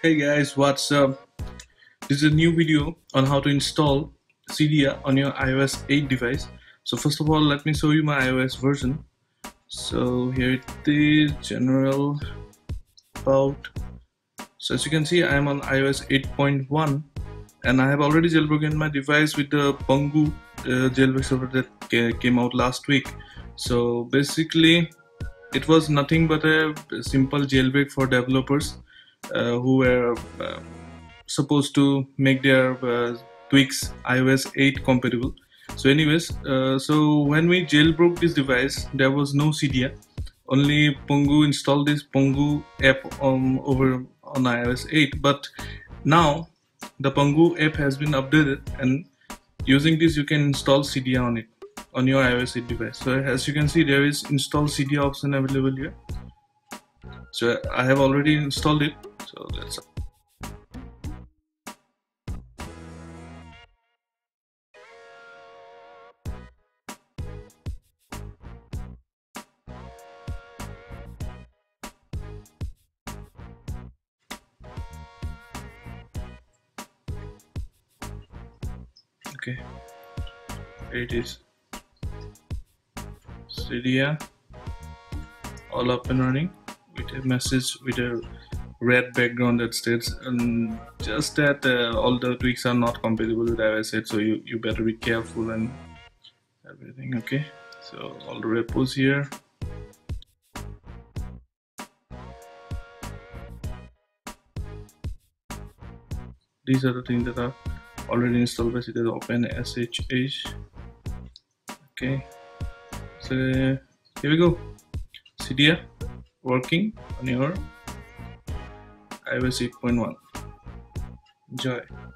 Hey guys, what's up? This is a new video on how to install Cydia on your iOS 8 device. So first of all, let me show you my iOS version. So here it is, general, about. So as you can see, I'm on iOS 8.1 and I have already jailbroken my device with the Pangu jailbreak server that came out last week. So basically it was nothing but a simple jailbreak for developers who were supposed to make their tweaks iOS 8 compatible. So anyways, so when we jailbroke this device, there was no Cydia, only Pangu installed this Pangu app over on iOS 8. But now the Pangu app has been updated, and using this you can install Cydia on it, on your iOS 8 device. So as you can see, there is install Cydia option available here. So I have already installed it. So that's okay. Here it is. Cydia all up and running with a message with a red background that states and just that all the tweaks are not compatible with iOS 8, so you better be careful and everything. Okay, so all the repos here. These are the things that are already installed by Cydia. Open SHH. Okay, so here we go. Cydia working on your iOS 8.1. Enjoy.